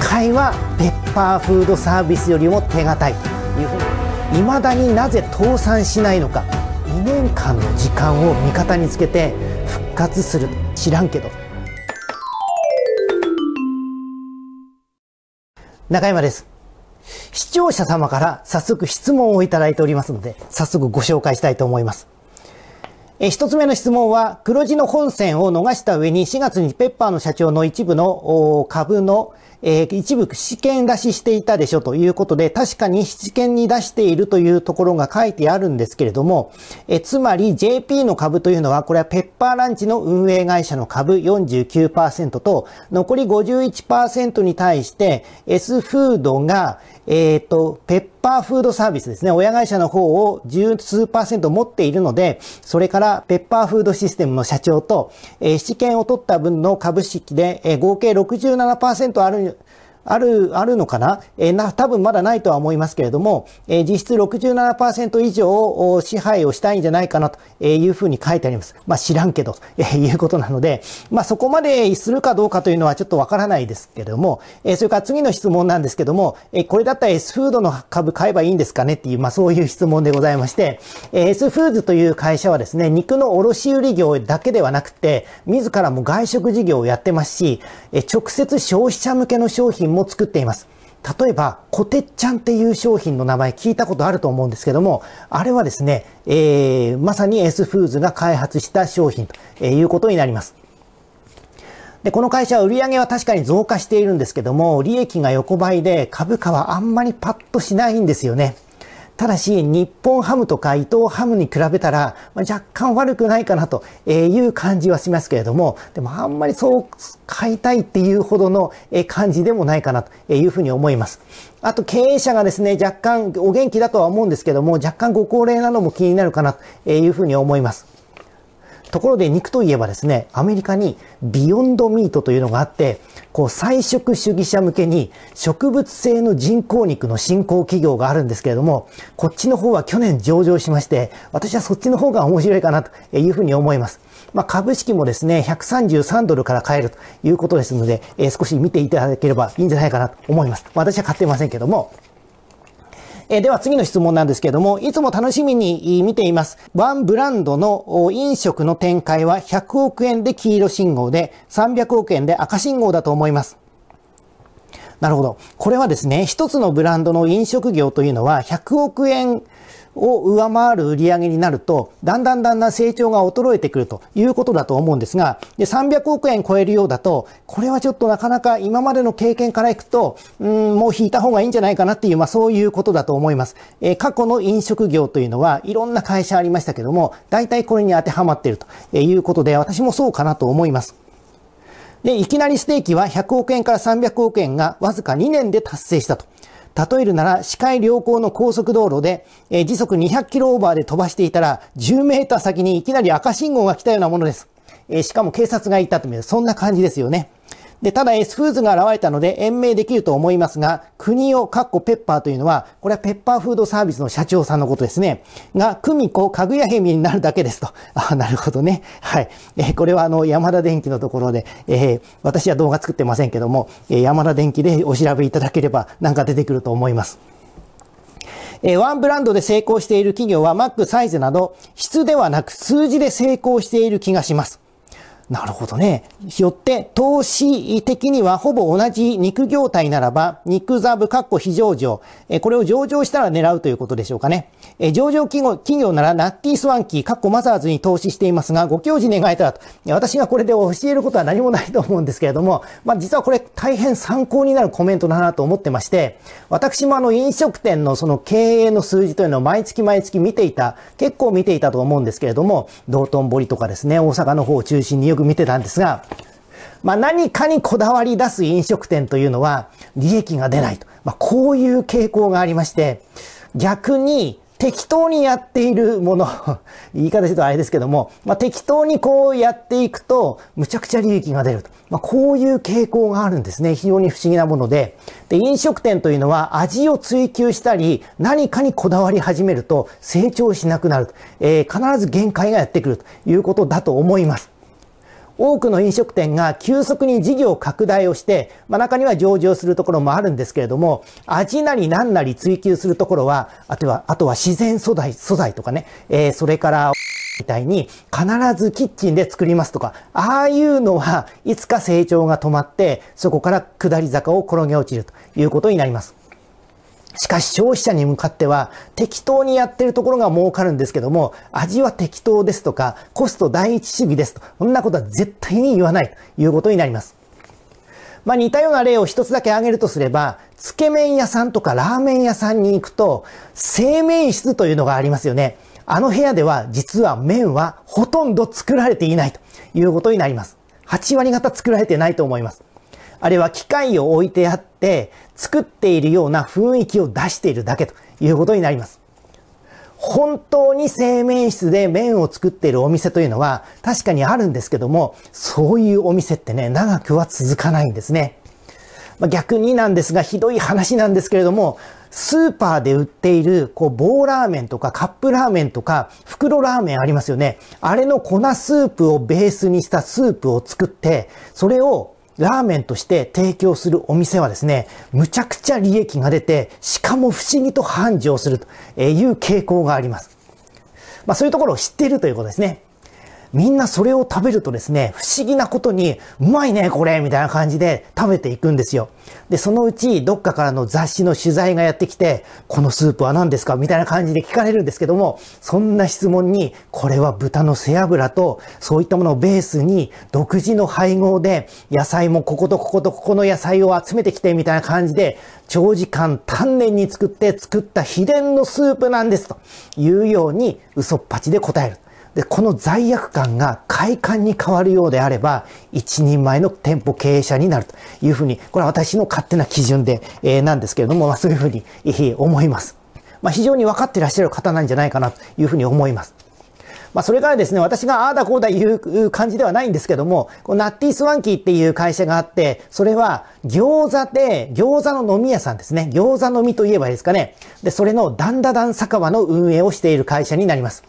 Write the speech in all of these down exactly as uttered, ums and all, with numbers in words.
回はペッパーフードサービスよりも手堅いというふうに、いまだになぜ倒産しないのか、にねんかんの時間を味方につけて復活する、知らんけど。中山です。視聴者様から早速質問をいただいておりますので、早速ご紹介したいと思います。え一つ目の質問は、黒字の本線を逃した上にしがつにペッパーの社長の一部の株の、えー、一部試験出ししていたでしょということで、確かに試験に出しているというところが書いてあるんですけれども、えつまり ジェーピー の株というのは、これはペッパーランチの運営会社の株 よんじゅうきゅうパーセント と、残り ごじゅういちパーセント に対して、S フードが、えっと、ペッパーフードサービスですね、親会社の方をじゅうすうパーセント持っているので、それからペッパーフードシステムの社長と、えー、試験を取った分の株式で、えー、合計 ろくじゅうななパーセント ある、ある、あるのかな、えー、な、多分まだないとは思いますけれども、えー、実質 ろくじゅうななパーセント 以上を支配をしたいんじゃないかなというふうに書いてあります。まあ知らんけど、ということなので、まあそこまでするかどうかというのはちょっとわからないですけれども、えー、それから次の質問なんですけども、えー、これだったら S フードの株買えばいいんですかねっていう、まあそういう質問でございまして、えー、S フーズという会社はですね、肉の卸売業だけではなくて、自らも外食事業をやってますし、えー、直接消費者向けの商品も作っています。例えば、こてっちゃんっていう商品の名前聞いたことあると思うんですけども、あれはですね、えー、まさに S フーズが開発した商品ということになります。で、この会社は売り上げは確かに増加しているんですけども、利益が横ばいで株価はあんまりパッとしないんですよね。ただし、日本ハムとか伊藤ハムに比べたら、まあ、若干悪くないかなという感じはしますけれども、でもあんまりそう買いたいっていうほどの感じでもないかなというふうに思います。あと経営者がですね、若干お元気だとは思うんですけども、若干ご高齢なのも気になるかなというふうに思います。ところで肉といえばですね、アメリカにビヨンドミートというのがあって、こう菜食主義者向けに植物性の人工肉の新興企業があるんですけれども、こっちの方は去年上場しまして、私はそっちの方が面白いかなというふうに思います。まあ、株式もですね、ひゃくさんじゅうさんドルから買えるということですので、えー、少し見ていただければいいんじゃないかなと思います。私は買っていませんけども。えでは次の質問なんですけれども、いつも楽しみに見ています。ワンブランドの飲食の展開はひゃくおくえんで黄色信号でさんびゃくおくえんで赤信号だと思います。なるほど。これはですね、一つのブランドの飲食業というのはひゃくおくえんを上回る売り上げになると、だんだんだんだん成長が衰えてくるということだと思うんですが、でさんびゃくおくえん超えるようだと、これはちょっとなかなか今までの経験からいくと、うーん、もう引いた方がいいんじゃないかなっていう、まあそういうことだと思います。えー、過去の飲食業というのはいろんな会社ありましたけども、大体これに当てはまっているということで、私もそうかなと思います。で、いきなりステーキはひゃくおくえんからさんびゃくおくえんがわずかにねんで達成したと。例えるなら、視界良好の高速道路で、えー、時速にひゃくキロオーバーで飛ばしていたら、じゅうメーター先にいきなり赤信号が来たようなものです。えー、しかも警察がいたという、そんな感じですよね。で、ただ S フーズが現れたので延命できると思いますが、国を、かっこペッパーというのは、これはペッパーフードサービスの社長さんのことですね。が、久美子、かぐや姫になるだけですと。あ、なるほどね。はい。えー、これはあの、ヤマダ電機のところで、えー、私は動画作ってませんけども、えー、ヤマダ電機でお調べいただければなんか出てくると思います。えー、ワンブランドで成功している企業は、マック、サイズなど、質ではなく数字で成功している気がします。なるほどね。よって、投資的にはほぼ同じ肉業態ならば、肉ザブ、非上場。これを上場したら狙うということでしょうかね。上場企業、企業ならナッキースワンキー、マザーズに投資していますが、ご教示願えたらと。私がこれで教えることは何もないと思うんですけれども、まあ実はこれ大変参考になるコメントだなと思ってまして、私もあの飲食店のその経営の数字というのを毎月毎月見ていた、結構見ていたと思うんですけれども、道頓堀とかですね、大阪の方を中心によく見てたんですが、まあ、何かにこだわり出す飲食店というのは利益が出ないと、まあ、こういう傾向がありまして、逆に適当にやっているもの言い方ちょっとあれですけども、まあ、適当にこうやっていくとむちゃくちゃ利益が出ると、まあ、こういう傾向があるんですね。非常に不思議なもので、で飲食店というのは味を追求したり何かにこだわり始めると成長しなくなると、えー、必ず限界がやってくるということだと思います。多くの飲食店が急速に事業拡大をして、まあ、中には上場するところもあるんですけれども、味なり何なり追求するところは、あとは、あとは自然素材、素材とかね、えー、それから、みたいに必ずキッチンで作りますとか、ああいうのはいつか成長が止まって、そこから下り坂を転げ落ちるということになります。しかし消費者に向かっては適当にやってるところが儲かるんですけども、味は適当ですとかコスト第一主義ですと、そんなことは絶対に言わないということになります。まあ似たような例を一つだけ挙げるとすれば、つけ麺屋さんとかラーメン屋さんに行くと製麺室というのがありますよね。あの部屋では実は麺はほとんど作られていないということになります。はち割方作られてないと思います。あれは機械を置いてあって作っているような雰囲気を出しているだけということになります。本当に製麺室で麺を作っているお店というのは確かにあるんですけども、そういうお店ってね、長くは続かないんですね。まあ、逆になんですが、ひどい話なんですけれども、スーパーで売っている、こう、棒ラーメンとかカップラーメンとか、袋ラーメンありますよね。あれの粉スープをベースにしたスープを作って、それをラーメンとして提供するお店はですね、むちゃくちゃ利益が出て、しかも不思議と繁盛するという傾向があります。まあ、そういうところを知っているということですね。みんなそれを食べるとですね、不思議なことに、うまいね、これみたいな感じで食べていくんですよ。で、そのうち、どっかからの雑誌の取材がやってきて、このスープは何ですかみたいな感じで聞かれるんですけども、そんな質問に、これは豚の背脂と、そういったものをベースに、独自の配合で、野菜もこことこことここの野菜を集めてきて、みたいな感じで、長時間丹念に作って作った秘伝のスープなんです、というように、嘘っぱちで答える。で、この罪悪感が快感に変わるようであれば、一人前の店舗経営者になるというふうに、これは私の勝手な基準で、えー、なんですけれども、まあ、そういうふうに、えー、思います。まあ、非常に分かっていらっしゃる方なんじゃないかなというふうに思います。まあ、それからですね、私がああだこうだいう感じではないんですけども、このナッティスワンキーっていう会社があって、それは餃子で、餃子の飲み屋さんですね。餃子飲みといえばいいですかね。で、それのダンダダン酒場の運営をしている会社になります。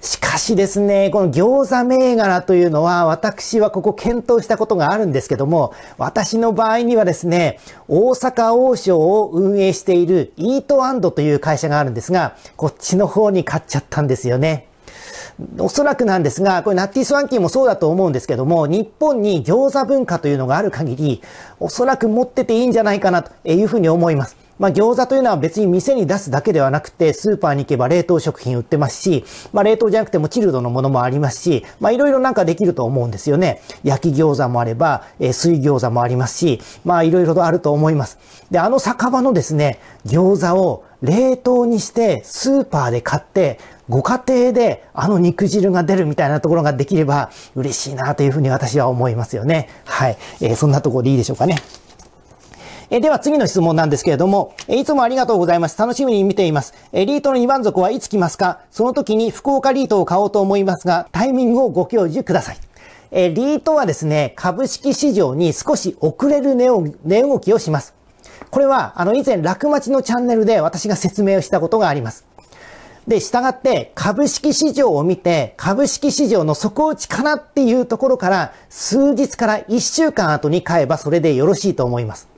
しかしですね、この餃子銘柄というのは、私はここ検討したことがあるんですけども、私の場合にはですね、大阪王将を運営しているイート&という会社があるんですが、こっちの方に買っちゃったんですよね。おそらくなんですが、これナッティスワンキーもそうだと思うんですけども、日本に餃子文化というのがある限り、おそらく持ってていいんじゃないかなというふうに思います。まあ餃子というのは別に店に出すだけではなくて、スーパーに行けば冷凍食品売ってますし、まあ冷凍じゃなくてもチルドのものもありますし、まあいろいろなんかできると思うんですよね。焼き餃子もあれば、えー、水餃子もありますし、まあいろいろとあると思います。で、あの酒場のですね、餃子を冷凍にしてスーパーで買って、ご家庭であの肉汁が出るみたいなところができれば嬉しいなというふうに私は思いますよね。はい。えー、そんなところでいいでしょうかね。えでは次の質問なんですけれども、いつもありがとうございます。楽しみに見ています。リートのにばん底はいつ来ますか？その時に福岡リートを買おうと思いますが、タイミングをご教授ください。リートはですね、株式市場に少し遅れる値動きをします。これは、あの、以前、楽町のチャンネルで私が説明をしたことがあります。で、従って、株式市場を見て、株式市場の底打ちかなっていうところから、数日からいっしゅうかん後に買えばそれでよろしいと思います。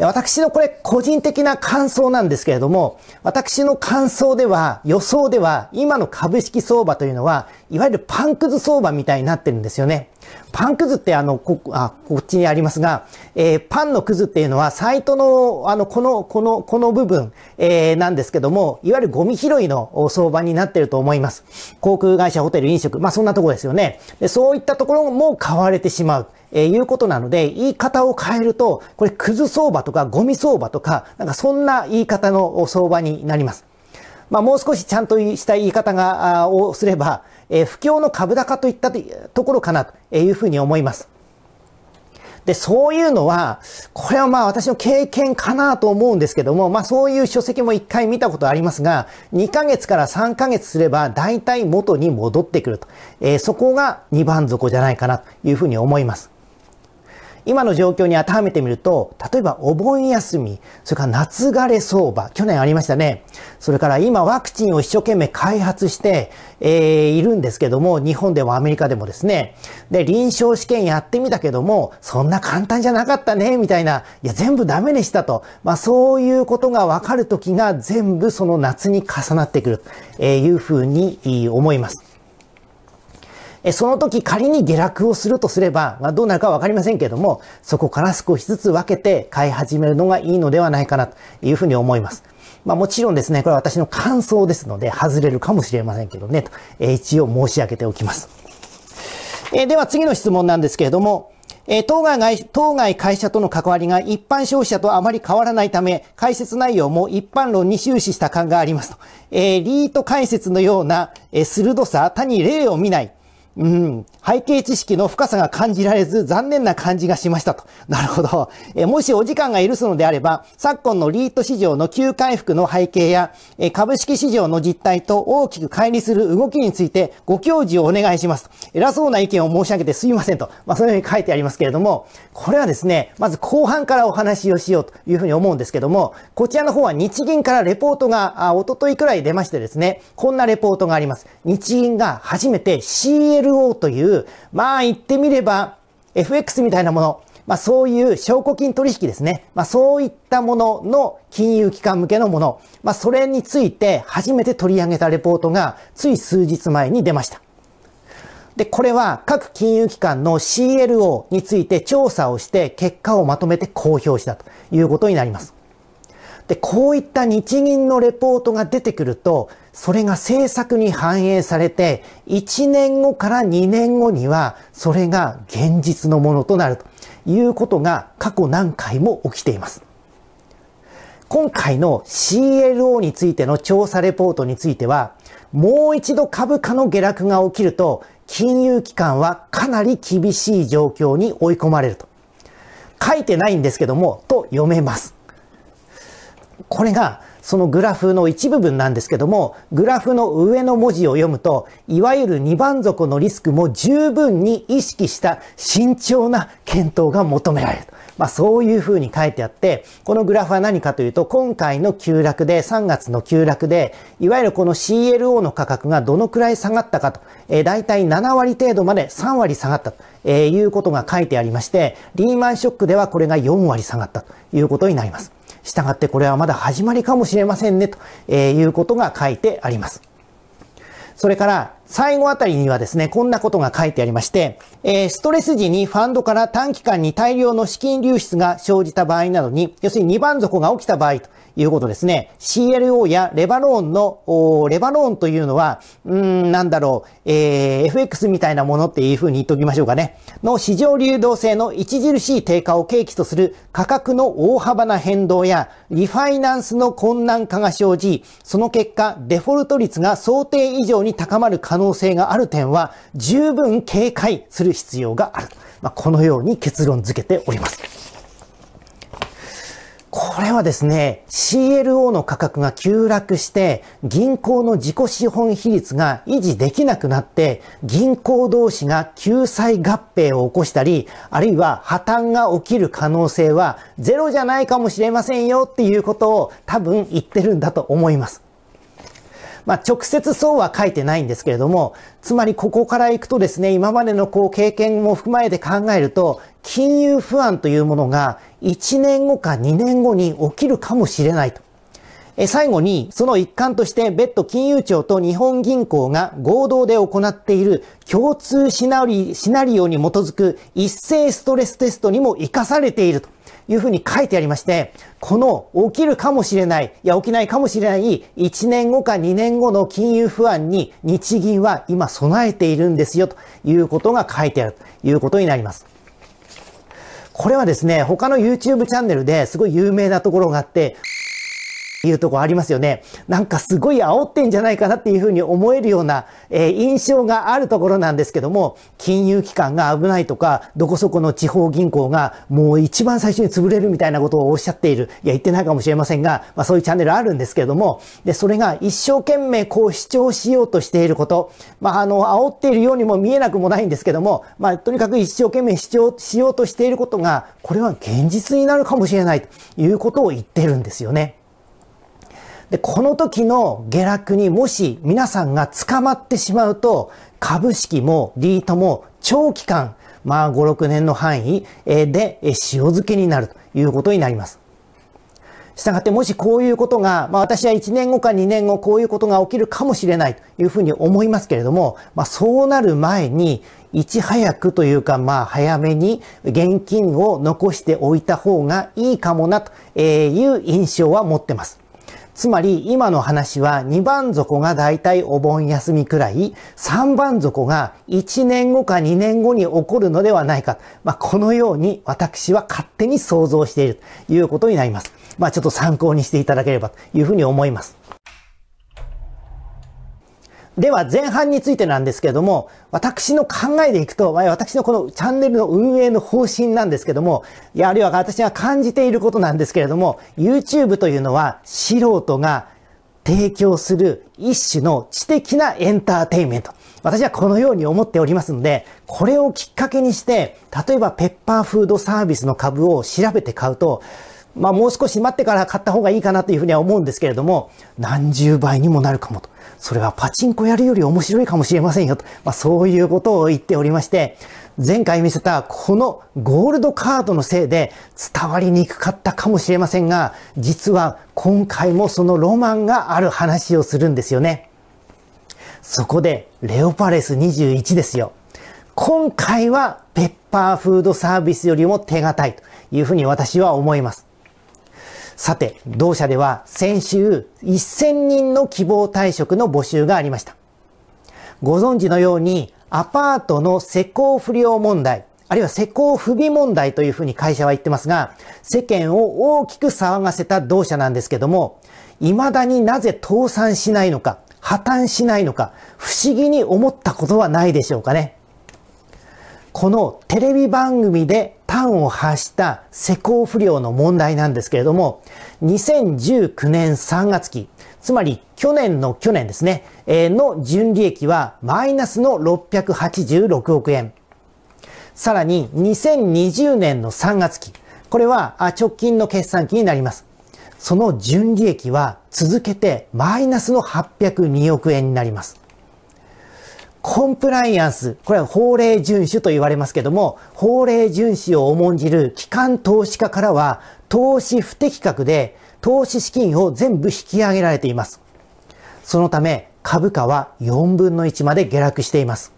私のこれ個人的な感想なんですけれども、私の感想では、予想では、今の株式相場というのは、いわゆるパンくず相場みたいになってるんですよね。パンくずってあの、こ、あ、こっちにありますが、えー、パンのくずっていうのは、サイトの、あの、この、この、この部分、えー、なんですけども、いわゆるゴミ拾いの相場になってると思います。航空会社、ホテル、飲食、まあそんなところですよね。で、そういったところも買われてしまう。えー、いうことなので、言い方を変えると、これ、くず相場とか、ゴミ相場とか、なんかそんな言い方の相場になります。まあ、もう少しちゃんとした言い方が、をすれば、えー、不況の株高といったところかな、というふうに思います。で、そういうのは、これはまあ私の経験かなと思うんですけども、まあそういう書籍も一回見たことありますが、にかげつからさんかげつすれば大体元に戻ってくると。えー、そこがにばん底じゃないかなというふうに思います。今の状況に当てはめてみると、例えばお盆休み、それから夏枯れ相場、去年ありましたね。それから今ワクチンを一生懸命開発して、えー、いるんですけども、日本でもアメリカでもですね。で、臨床試験やってみたけども、そんな簡単じゃなかったね、みたいな、いや、全部ダメでしたと。まあ、そういうことがわかる時が全部その夏に重なってくる、というふうに思います。その時仮に下落をするとすれば、まあ、どうなるかわかりませんけども、そこから少しずつ分けて買い始めるのがいいのではないかなというふうに思います。まあもちろんですね、これは私の感想ですので、外れるかもしれませんけどね、と、えー、一応申し上げておきます。えー、では次の質問なんですけれども、えー、当該、当該会社との関わりが一般消費者とあまり変わらないため、解説内容も一般論に終始した感がありますと。えー、リート解説のような、えー、鋭さ、他に例を見ない。うん、背景知識の深さが感じられず残念な感じがしましたと。なるほど。えもしお時間が許すのであれば、昨今のリート市場の急回復の背景やえ株式市場の実態と大きく乖離する動きについてご教示をお願いしますと。偉そうな意見を申し上げてすいませんと。まあ、そのように書いてありますけれども、これはですね、まず後半からお話をしようというふうに思うんですけども、こちらの方は日銀からレポートが、あ、おとといくらい出ましてですね、こんなレポートがあります。日銀が初めて シーエルという、まあ言ってみれば エフエックス みたいなもの、まあそういう証拠金取引ですね。まあそういったものの金融機関向けのもの、まあそれについて初めて取り上げたレポートがつい数日前に出ました。で、これは各金融機関の シーエルオー について調査をして結果をまとめて公表したということになります。で、こういった日銀のレポートが出てくると、それが政策に反映されて、いちねんごからにねんごには、それが現実のものとなるということが過去何回も起きています。今回の シーエルオー についての調査レポートについては、もう一度株価の下落が起きると、金融機関はかなり厳しい状況に追い込まれると。書いてないんですけども、と読めます。これがそのグラフの一部分なんですけども、グラフの上の文字を読むと、いわゆる二番底のリスクも十分に意識した慎重な検討が求められる。まあそういうふうに書いてあって、このグラフは何かというと、今回の急落で、さんがつの急落で、いわゆるこの シーエルオー の価格がどのくらい下がったかと、えー、大体ななわり程度までさんわり下がったと、えー、いうことが書いてありまして、リーマンショックではこれがよんわり下がったということになります。したがってこれはまだ始まりかもしれませんねということが書いてあります。それから最後あたりにはですね、こんなことが書いてありまして、ストレス時にファンドから短期間に大量の資金流出が生じた場合などに、要するににばんぞこが起きた場合ということですね、シーエルオー やレバローンの、レバローンというのは、うーん、なんだろう、えー、エフエックス みたいなものっていうふうに言っておきましょうかね、の市場流動性の著しい低下を契機とする価格の大幅な変動や、リファイナンスの困難化が生じ、その結果、デフォルト率が想定以上に高まる可能性がある点は、十分警戒する必要がある。まあ、このように結論付けております。これはですね、シーエルオー の価格が急落して、銀行の自己資本比率が維持できなくなって、銀行同士が救済合併を起こしたり、あるいは破綻が起きる可能性はゼロじゃないかもしれませんよっていうことを多分言ってるんだと思います。まあ、直接そうは書いてないんですけれども、つまりここから行くとですね、今までのこう経験も踏まえて考えると、金融不安というものがいちねんごかにねんごに起きるかもしれないと。え最後に、その一環として別途金融庁と日本銀行が合同で行っている共通シナリ、シナリオに基づく一斉ストレステストにも活かされているというふうに書いてありまして、この起きるかもしれない、いや起きないかもしれないいちねんごかにねんごの金融不安に日銀は今備えているんですよということが書いてあるということになります。これはですね、他の YouTube チャンネルですごい有名なところがあって、いうところありますよね。なんかすごい煽ってんじゃないかなっていうふうに思えるような、えー、印象があるところなんですけども、金融機関が危ないとか、どこそこの地方銀行がもう一番最初に潰れるみたいなことをおっしゃっている。いや、言ってないかもしれませんが、まあそういうチャンネルあるんですけれども、で、それが一生懸命こう主張しようとしていること、まああの、煽っているようにも見えなくもないんですけども、まあとにかく一生懸命主張しようとしていることが、これは現実になるかもしれないということを言ってるんですよね。で、この時の下落にもし皆さんが捕まってしまうと、株式もリートも長期間、まあご、ろくねんの範囲で塩漬けになるということになります。したがってもしこういうことが、まあ私はいちねんごかにねんごこういうことが起きるかもしれないというふうに思いますけれども、まあそうなる前にいち早くというかまあ早めに現金を残しておいた方がいいかもなという印象は持ってます。つまり今の話はにばんぞこがだいたいお盆休みくらい、さんばんぞこがいちねんごかにねんごに起こるのではないか。まあ、このように私は勝手に想像しているということになります。まあ、ちょっと参考にしていただければというふうに思います。では前半についてなんですけれども、私の考えでいくと、私のこのチャンネルの運営の方針なんですけども、いや、あるいは私が感じていることなんですけれども、YouTube というのは素人が提供する一種の知的なエンターテインメント。私はこのように思っておりますので、これをきっかけにして、例えばペッパーフードサービスの株を調べて買うと、まあもう少し待ってから買った方がいいかなというふうには思うんですけれども、何十倍にもなるかもと。それはパチンコやるより面白いかもしれませんよと。まあそういうことを言っておりまして、前回見せたこのゴールドカードのせいで伝わりにくかったかもしれませんが、実は今回もそのロマンがある話をするんですよね。そこでレオパレスにじゅういちですよ。今回はペッパーフードサービスよりも手堅いというふうに私は思います。さて、同社では先週せんにんの希望退職の募集がありました。ご存知のようにアパートの施工不良問題、あるいは施工不備問題というふうに会社は言ってますが、世間を大きく騒がせた同社なんですけども、未だになぜ倒産しないのか、破綻しないのか、不思議に思ったことはないでしょうかね。このテレビ番組で端を発した施工不良の問題なんですけれども、にせんじゅうきゅうねんさんがつき、つまり去年の去年ですね、の純利益はマイナスのろっぴゃくはちじゅうろくおくえん。さらににせんにじゅうねんのさんがつき、これは直近の決算期になります。その純利益は続けてマイナスのはっぴゃくにおくえんになります。コンプライアンス、これは法令遵守と言われますけども、法令遵守を重んじる機関投資家からは、投資不適格で投資資金を全部引き上げられています。そのため、株価はよんぶんのいちまで下落しています。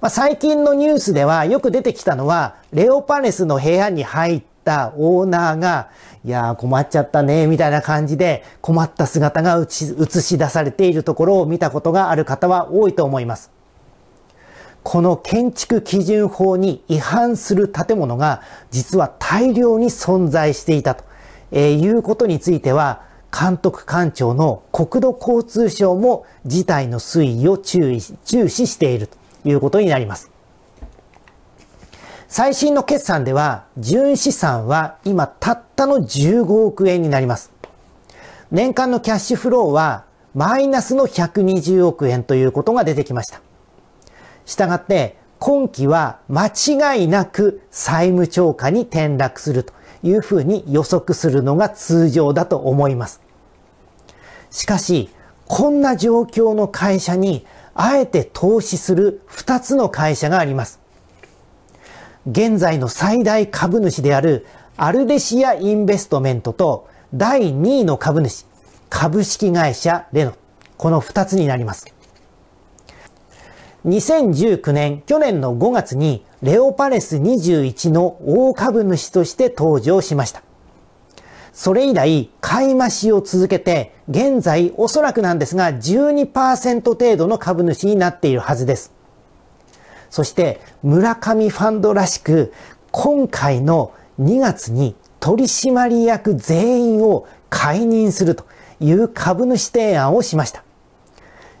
まあ、最近のニュースではよく出てきたのは、レオパレスの部屋に入ったオーナーが、いやー困っちゃったね、みたいな感じで困った姿が映し出されているところを見たことがある方は多いと思います。この建築基準法に違反する建物が実は大量に存在していたということについては、監督官庁の国土交通省も事態の推移を注意、注視しているということになります。最新の決算では、純資産は今たったのじゅうごおくえんになります。年間のキャッシュフローはマイナスのひゃくにじゅうおくえんということが出てきました。したがって、今期は間違いなく債務超過に転落するというふうに予測するのが通常だと思います。しかし、こんな状況の会社にあえて投資するふたつの会社があります。現在の最大株主であるアルデシアインベストメントとだいにいの株主、株式会社レノ。このふたつになります。にせんじゅうきゅうねん、去年のごがつにレオパレスにじゅういちの大株主として登場しました。それ以来、買い増しを続けて、現在おそらくなんですが じゅうにパーセント 程度の株主になっているはずです。そして村上ファンドらしく今回のにがつに取締役全員を解任するという株主提案をしました。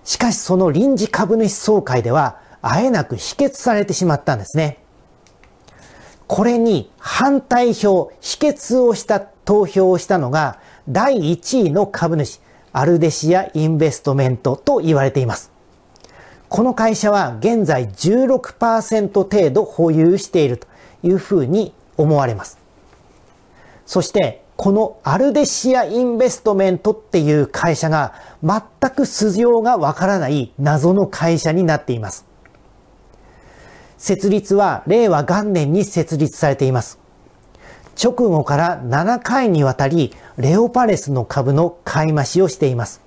しかしその臨時株主総会ではあえなく否決されてしまったんですね。これに反対票、否決をした投票をしたのがだいいちいの株主、アルデシア・インベストメントと言われています。この会社は現在 じゅうろくパーセント 程度保有しているというふうに思われます。そしてこのアルデシア・インベストメントっていう会社が全く素性がわからない謎の会社になっています。設立は令和元年に設立されています。直後からななかいにわたりレオパレスの株の買い増しをしています。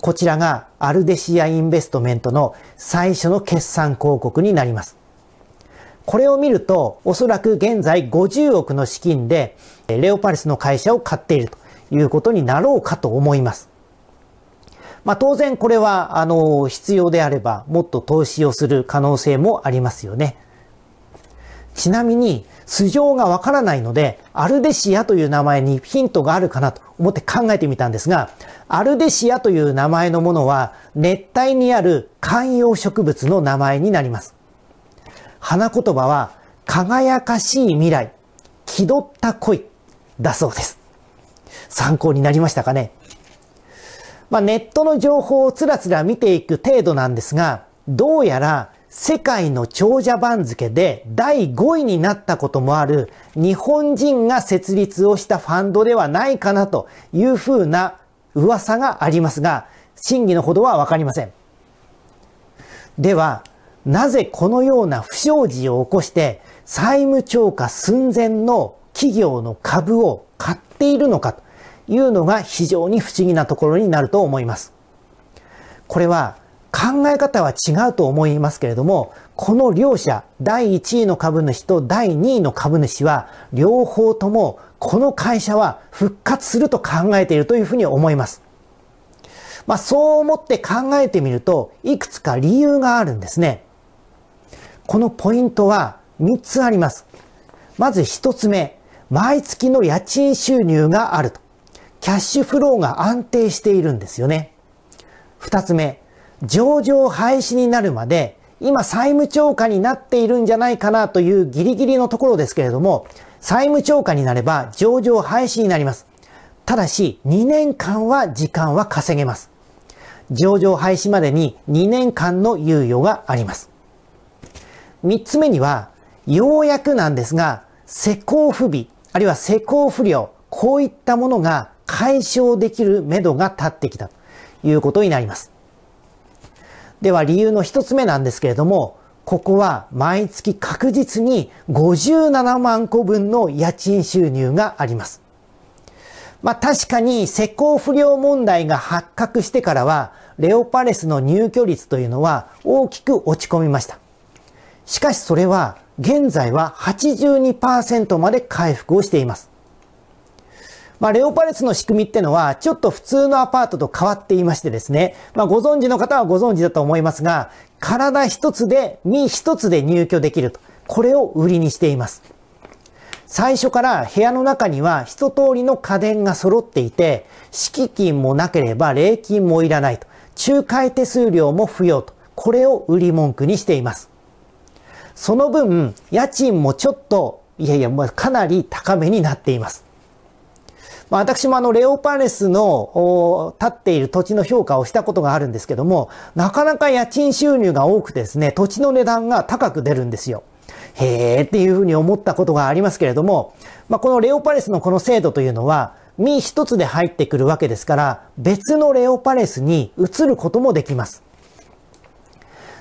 こちらがアルデシアインベストメントの最初の決算広告になります。これを見るとおそらく現在ごじゅうおくの資金でレオパレスの会社を買っているということになろうかと思います。まあ当然これはあの必要であればもっと投資をする可能性もありますよね。ちなみに素性がわからないのでアルデシアという名前にヒントがあるかなと思って考えてみたんですが、アルデシアという名前のものは熱帯にある観葉植物の名前になります。花言葉は輝かしい未来、気取った恋だそうです。参考になりましたかね。まあ、ネットの情報をつらつら見ていく程度なんですが、どうやら世界の長者番付でだいごいになったこともある日本人が設立をしたファンドではないかなというふうな噂がありますが、真偽のほどはわかりません。では、なぜこのような不祥事を起こして債務超過寸前の企業の株を買っているのかというのが非常に不思議なところになると思います。これは考え方は違うと思いますけれども、この両者、だいいちいの株主とだいにいの株主は両方ともこの会社は復活すると考えているというふうに思います。まあそう思って考えてみるといくつか理由があるんですね。このポイントはみっつあります。まずひとつめ、毎月の家賃収入があると。キャッシュフローが安定しているんですよね。二つ目、上場廃止になるまで、今債務超過になっているんじゃないかなというギリギリのところですけれども、債務超過になれば上場廃止になります。ただし、にねんかんは時間は稼げます。上場廃止までににねんかんの猶予があります。三つ目には、ようやくなんですが、施行不備、あるいは施行不良、こういったものが解消できるめどが立ってきたということになります。では理由の一つ目なんですけれども、ここは毎月確実にごじゅうななまんこぶんの家賃収入があります。まあ確かに施工不良問題が発覚してからは、レオパレスの入居率というのは大きく落ち込みました。しかしそれは現在は はちじゅうにパーセント まで回復をしています。まあ、レオパレスの仕組みってのは、ちょっと普通のアパートと変わっていましてですね、まあ、ご存知の方はご存知だと思いますが、体一つで、身一つで入居できると。これを売りにしています。最初から部屋の中には一通りの家電が揃っていて、敷金もなければ礼金もいらないと。仲介手数料も不要と。これを売り文句にしています。その分、家賃もちょっと、いやいや、まあ、かなり高めになっています。私もあのレオパレスの建っている土地の評価をしたことがあるんですけども、なかなか家賃収入が多くてですね、土地の値段が高く出るんですよ。へーっていうふうに思ったことがありますけれども、まあ、このレオパレスのこの制度というのは、身一つで入ってくるわけですから、別のレオパレスに移ることもできます。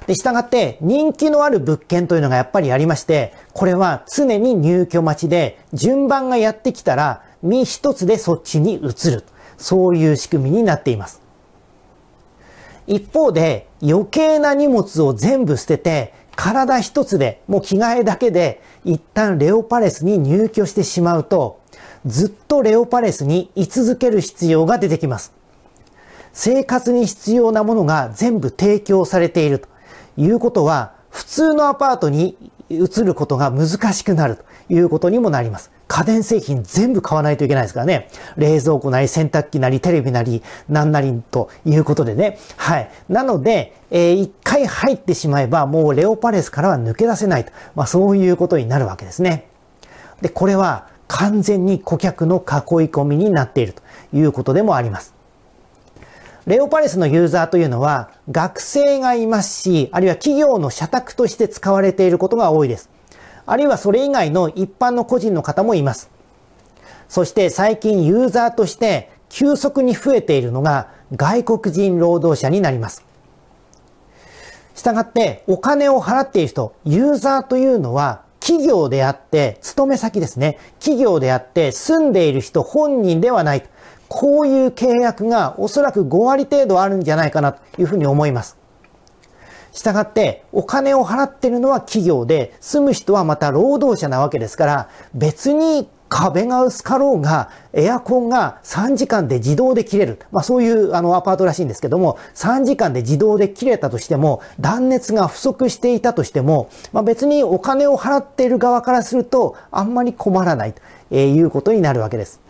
で、したがって人気のある物件というのがやっぱりありまして、これは常に入居待ちで、順番がやってきたら、身一つでそっちに移る。そういう仕組みになっています。一方で余計な荷物を全部捨てて体一つでもう着替えだけで一旦レオパレスに入居してしまうとずっとレオパレスに居続ける必要が出てきます。生活に必要なものが全部提供されているということは普通のアパートに移ることが難しくなるということにもなります。家電製品全部買わないといけないですからね。冷蔵庫なり洗濯機なりテレビなりなんなりということでね。はい。なので、えー、一回入ってしまえばもうレオパレスからは抜け出せないと。まあそういうことになるわけですね。で、これは完全に顧客の囲い込みになっているということでもあります。レオパレスのユーザーというのは学生がいますし、あるいは企業の社宅として使われていることが多いです。あるいはそれ以外の一般の個人の方もいます。そして最近ユーザーとして急速に増えているのが外国人労働者になります。したがってお金を払っている人、ユーザーというのは企業であって、勤め先ですね。企業であって住んでいる人本人ではない。こういう契約がおそらくごわり程度あるんじゃないかなというふうに思います。したがってお金を払っているのは企業で、住む人はまた労働者なわけですから、別に壁が薄かろうが、エアコンがさんじかんで自動で切れる。まあそういうあのアパートらしいんですけども、さんじかんで自動で切れたとしても、断熱が不足していたとしても、まあ別にお金を払っている側からするとあんまり困らないということになるわけです。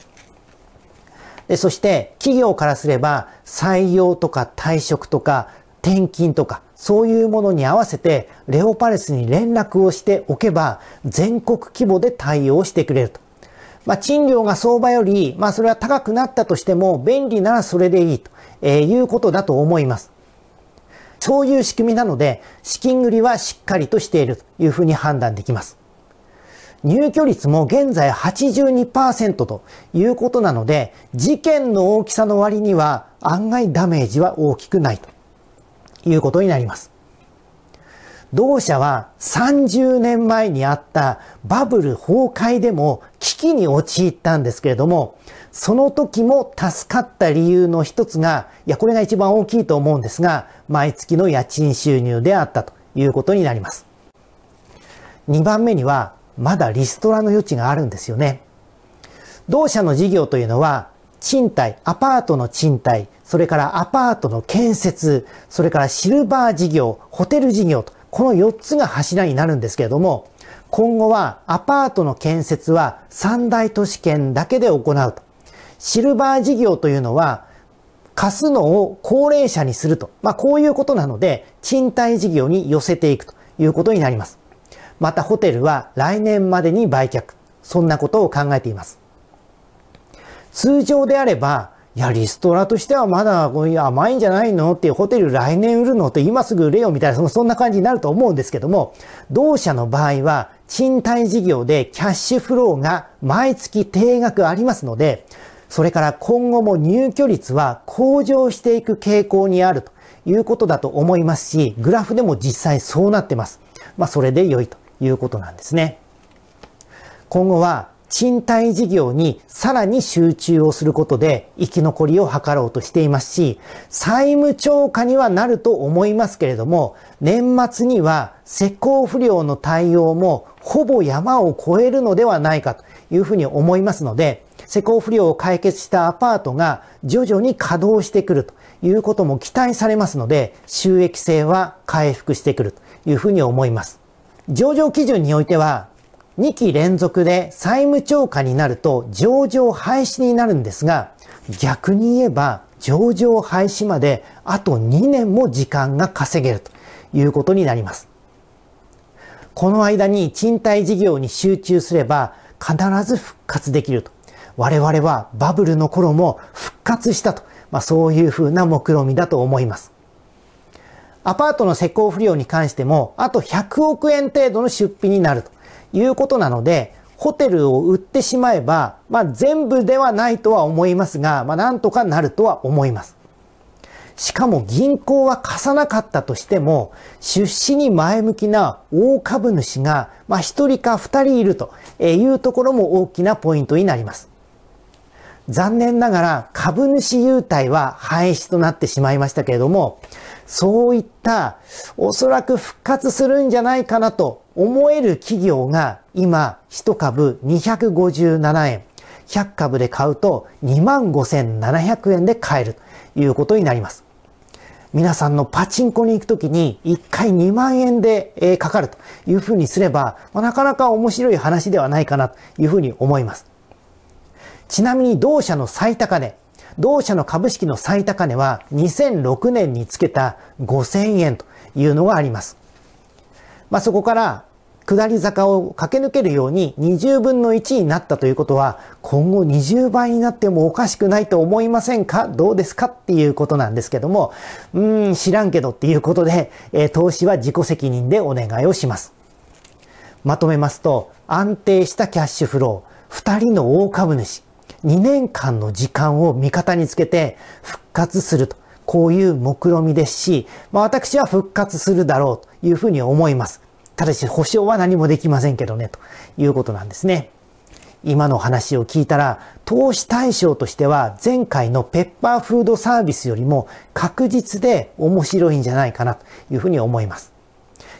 そして企業からすれば採用とか退職とか転勤とかそういうものに合わせてレオパレスに連絡をしておけば全国規模で対応してくれると。まあ賃料が相場よりまあそれは高くなったとしても便利ならそれでいいということだと思います。そういう仕組みなので資金繰りはしっかりとしているというふうに判断できます。入居率も現在 はちじゅうにパーセント ということなので、事件の大きさの割には案外ダメージは大きくないということになります。同社はさんじゅうねんまえにあったバブル崩壊でも危機に陥ったんですけれども、その時も助かった理由の一つが、いや、これが一番大きいと思うんですが、毎月の家賃収入であったということになります。にばんめには、まだリストラの余地があるんですよね。同社の事業というのは、賃貸、アパートの賃貸、それからアパートの建設、それからシルバー事業、ホテル事業と、このよっつが柱になるんですけれども、今後はアパートの建設は三大都市圏だけで行うと。シルバー事業というのは、貸すのを高齢者にすると。まあ、こういうことなので、賃貸事業に寄せていくということになります。またホテルは来年までに売却。そんなことを考えています。通常であれば、いや、リストラとしてはまだ甘いんじゃないのっていうホテル来年売るのって今すぐ売れよみたいな、そんな感じになると思うんですけども、同社の場合は賃貸事業でキャッシュフローが毎月定額ありますので、それから今後も入居率は向上していく傾向にあるということだと思いますし、グラフでも実際そうなってます。まあ、それで良いと。いうことなんですね。今後は賃貸事業にさらに集中をすることで生き残りを図ろうとしていますし、債務超過にはなると思いますけれども、年末には施工不良の対応もほぼ山を越えるのではないかというふうに思いますので、施工不良を解決したアパートが徐々に稼働してくるということも期待されますので、収益性は回復してくるというふうに思います。上場基準においては、にき連続で債務超過になると上場廃止になるんですが、逆に言えば上場廃止まであとにねんも時間が稼げるということになります。この間に賃貸事業に集中すれば必ず復活できると。我々はバブルの頃も復活したと。まあそういうふうな目論見だと思います。アパートの施工不良に関しても、あとひゃくおくえん程度の出費になるということなので、ホテルを売ってしまえば、まあ全部ではないとは思いますが、まあなんとかなるとは思います。しかも銀行は貸さなかったとしても、出資に前向きな大株主が、まあひとりかふたりいるというところも大きなポイントになります。残念ながら株主優待は廃止となってしまいましたけれども、そういったおそらく復活するんじゃないかなと思える企業が今いちかぶにひゃくごじゅうななえん、ひゃっかぶで買うとにまんごせんななひゃくえんで買えるということになります。皆さんのパチンコに行くときにいっかいにまんえんでかかるというふうにすれば、なかなか面白い話ではないかなというふうに思います。ちなみに同社の最高値、同社の株式の最高値はにせんろくねんにつけたごせんえんというのがあります。まあ、そこから下り坂を駆け抜けるようににじゅうぶんのいちになったということは、今後にじゅうばいになってもおかしくないと思いませんか、どうですかっていうことなんですけども、うーん、知らんけどっていうことで、投資は自己責任でお願いをします。まとめますと、安定したキャッシュフロー、ふたりの大株主、にねんかんの時間を味方につけて復活すると、こういう目論見ですし、まあ、私は復活するだろうというふうに思います。ただし保証は何もできませんけどね、ということなんですね。今の話を聞いたら、投資対象としては前回のペッパーフードサービスよりも確実で面白いんじゃないかなというふうに思います。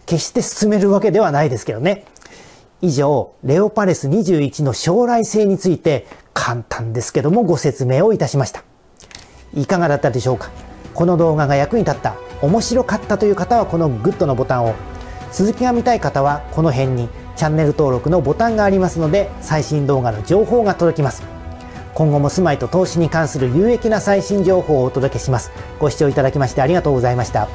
決して進めるわけではないですけどね。以上、レオパレスにじゅういちの将来性について簡単ですけどもご説明をいたしました。いかがだったでしょうか。この動画が役に立った、面白かったという方はこのグッドのボタンを、続きが見たい方はこの辺にチャンネル登録のボタンがありますので、最新動画の情報が届きます。今後も住まいと投資に関する有益な最新情報をお届けします。ご視聴いただきましてありがとうございました。